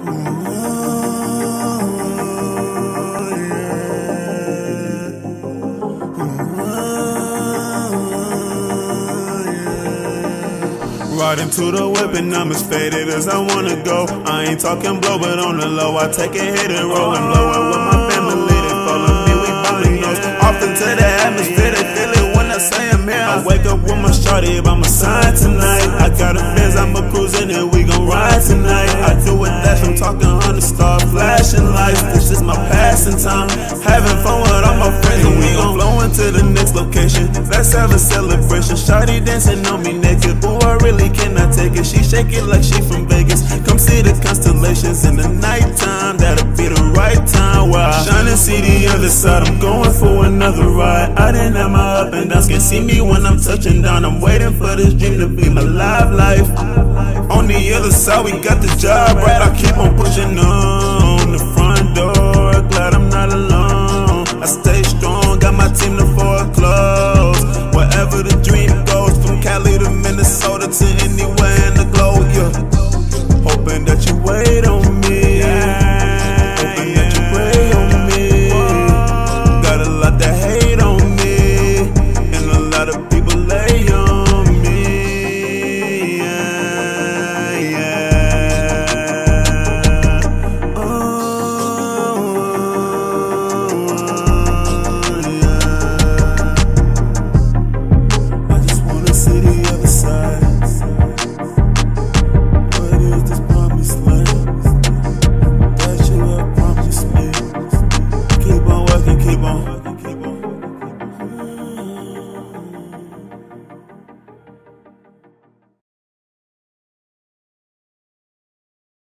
Riding to the whip and I'm as faded as I wanna go. I ain't talking blow, but on the low I take a hit and roll and blow it with my family. They follow me, we bumping nose off into the atmosphere. They feel it when I say I'm here. I wake up with my shorty, if I'm a sign tonight. I got a Benz, I'm a cruising and we gon' ride tonight. I do a dash, I'm talking 100 star flashing lights. This is my passing time, having fun with all my friends, and we gon' blow into the next location. Let's have a celebration. Shorty dancing on me naked, boy. She shake it like she from Vegas. Come see the constellations in the nighttime. That'll be the right time. Where I shine and see the other side. I'm going for another ride. I didn't have my up and downs. Can see me when I'm touching down. I'm waiting for this dream to be my live life. On the other side, we got the job right. I keep on pushing on the front door. Glad I'm not alone. I stay strong. Got my team to foreclose. Wherever the dream goes, from Cali to Minnesota to anywhere in the globe.